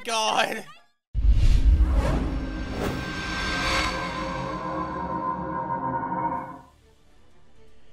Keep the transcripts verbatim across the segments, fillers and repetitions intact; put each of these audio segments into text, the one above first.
Oh God.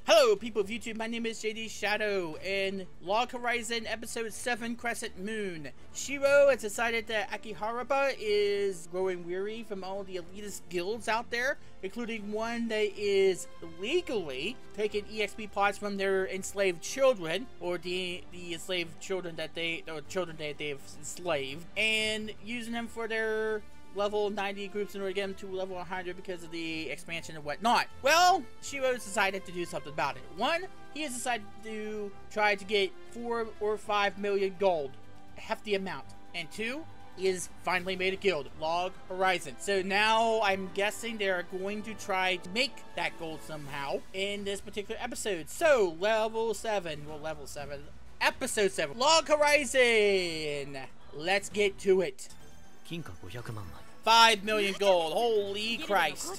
Hello people of YouTube, my name is J D Shadow, and Log Horizon Episode seven Crescent Moon. Shiro has decided that Akiharaba is growing weary from all the elitist guilds out there, including one that is legally taking E X P pots from their enslaved children, or the the enslaved children that they, or children that they've enslaved, and using them for their level ninety groups in order to get them to level one hundred because of the expansion and whatnot. Well, Shiro's decided to do something about it. One, he has decided to try to get four or five million gold, a hefty amount. And two, he has finally made a guild, Log Horizon. So now I'm guessing they are going to try to make that gold somehow in this particular episode. So level seven, well level seven, episode seven, Log Horizon. Let's get to it. five million gold, holy Christ.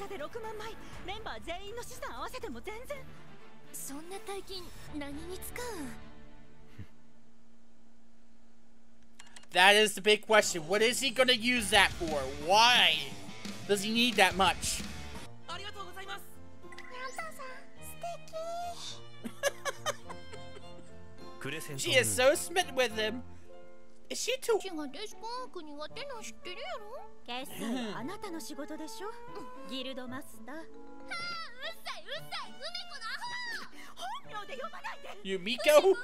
That is the big question. What is he gonna use that for? Why does he need that much? She is so smitten with him. Is she too? Yumiko?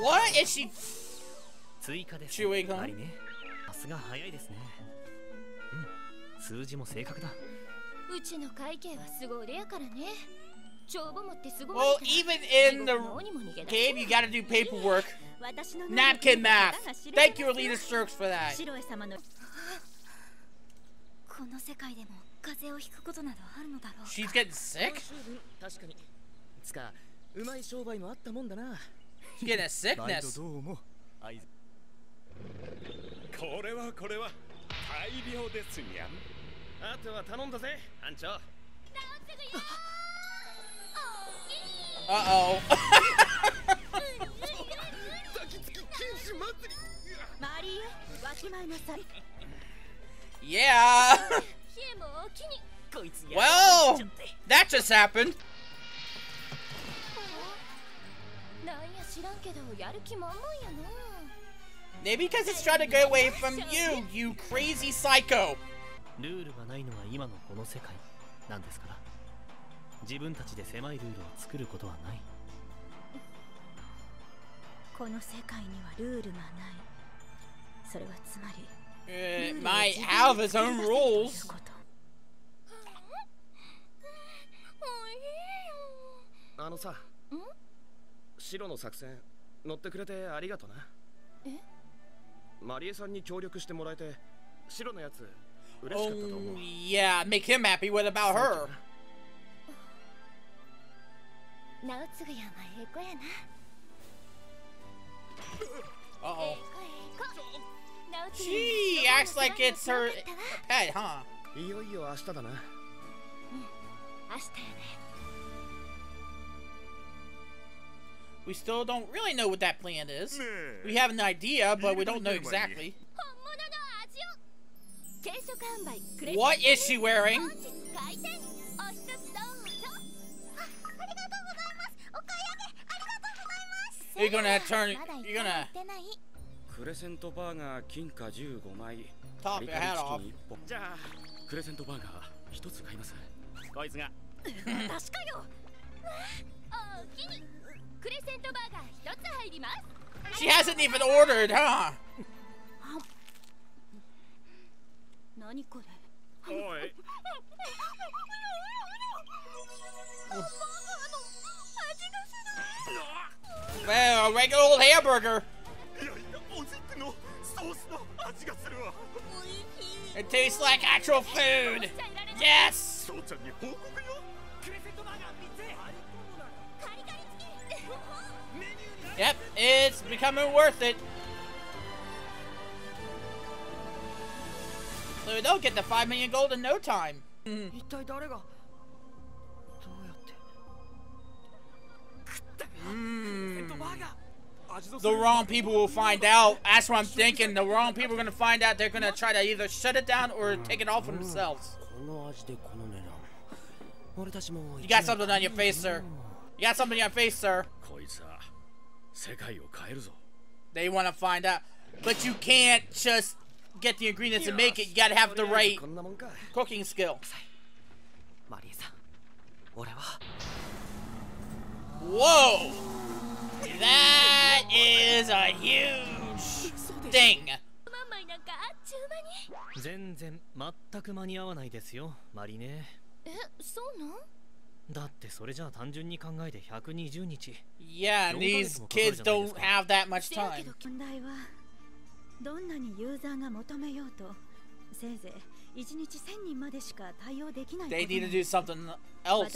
What is she chewing on? Well, even in the game, you gotta do paperwork. Napkin math. Thank you, Alita Sturks, for that. She's getting sick? She's getting a sickness. Uh-oh. Yeah. Well, that just happened. Maybe because it's trying to go away from you, you crazy psycho. Uh, my Alf has own rules. Oh, yeah, make him happy. What about her? Uh-oh. She acts like it's her pet, huh? We still don't really know what that plan is. We have an idea, but we don't know exactly. What is she wearing? You're gonna turn. You're gonna top your hat off. She hasn't even ordered, huh? Well, a regular old hamburger. It tastes like actual food. Yes. Yep, it's becoming worth it. So they'll get the five million gold in no time. Mm. Mm. the wrong people will find out. That's what I'm thinking. The wrong people are going to find out. They're going to try to either shut it down or take it off themselves. You got something on your face, sir. You got something on your face, sir. They want to find out. But you can't just get the ingredients and make it. You got to have the right cooking skill. Whoa! That is a huge thing. Yeah, and these kids don't have that much time. They need to do something else.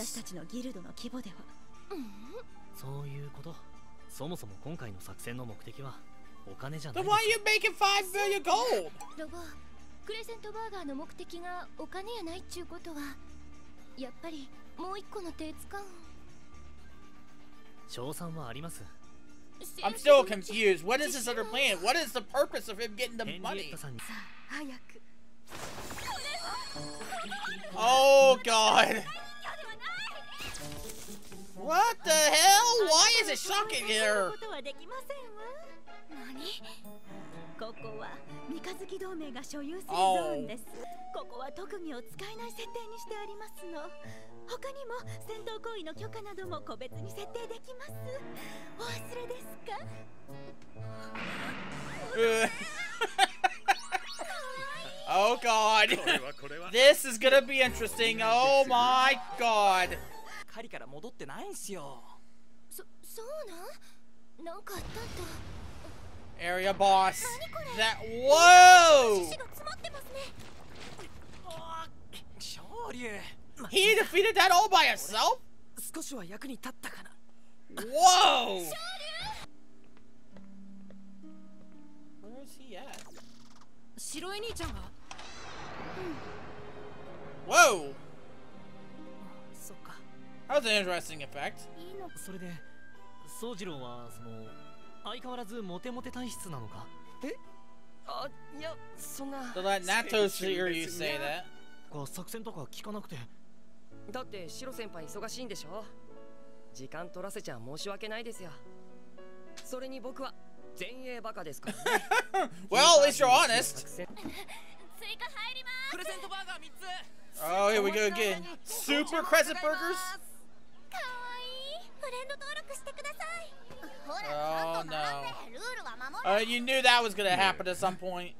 Then why are you making five billion gold? I'm still confused. What is this other plan? What is the purpose of him getting the money? Oh God. What the hell? Why is it shocking here? Oh. Oh God. This is gonna be interesting. Oh my God. Area boss. That. Whoa! He defeated that all by himself? Whoa! Where is he at? Whoa! That was an interesting effect. So that Nato's hear you say that. Well, at least you're honest. Oh, here we go again. Super Crescent Burgers? Oh no. Uh, you knew that was gonna happen at some point.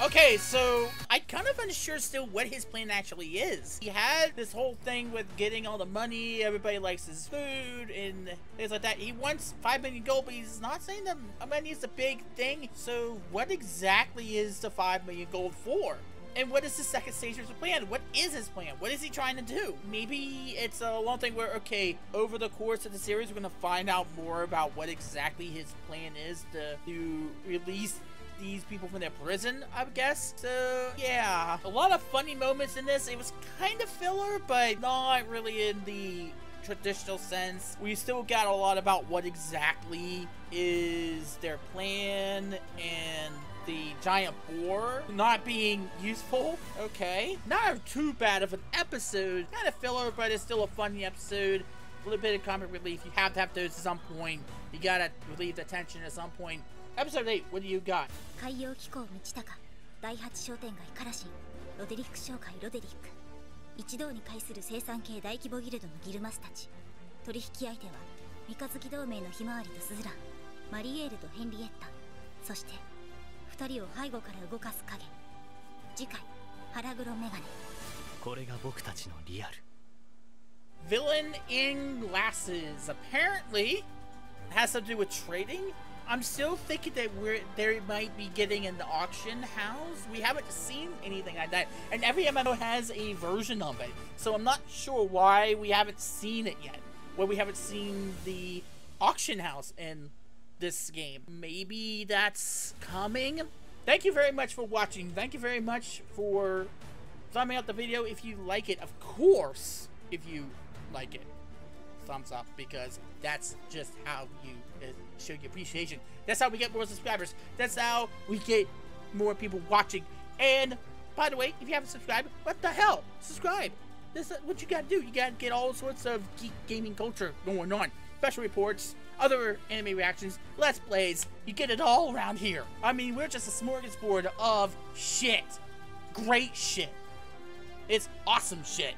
Okay, so I kind of unsure still what his plan actually is. He had this whole thing with getting all the money, everybody likes his food and things like that. He wants five million gold, but he's not saying that money is a big thing. So what exactly is the five million gold for? And what is the second stage of his plan? What is his plan? What is he trying to do? Maybe it's a long thing where, okay, over the course of the series, we're going to find out more about what exactly his plan is to, to release these people from their prison, I guess. So yeah, a lot of funny moments in this. It was kind of filler, but not really in the traditional sense. We still got a lot about what exactly is their plan and the giant boar not being useful. Okay, not too bad of an episode. Kind of filler, but it's still a funny episode. A little bit of comic relief. You have to have those at some point. You gotta relieve the tension at some point. Episode eight, what do you got? Villain in glasses. Apparently, it has something to do with trading. I'm still thinking that we're they might be getting an auction house. We haven't seen anything like that, and every M M O has a version of it. So I'm not sure why we haven't seen it yet. Why we haven't seen the auction house in this game. Maybe that's coming. Thank you very much for watching. Thank you very much for thumbing up the video if you like it. Of course, if you like it, thumbs up, because that's just how you show your appreciation. That's how we get more subscribers. That's how we get more people watching. And by the way, if you haven't subscribed, what the hell? Subscribe. This is what you gotta do. You gotta get all sorts of geek gaming culture going on. Special reports, other anime reactions, Let's Plays. You get it all around here. I mean, we're just a smorgasbord of shit. Great shit. It's awesome shit.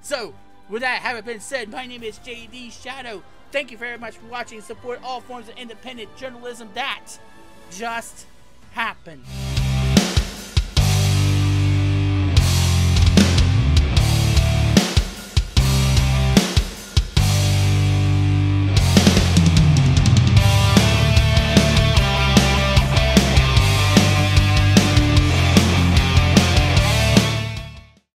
So, with that having been said, my name is J D Shadow. Thank you very much for watching. Support all forms of independent journalism that just happened.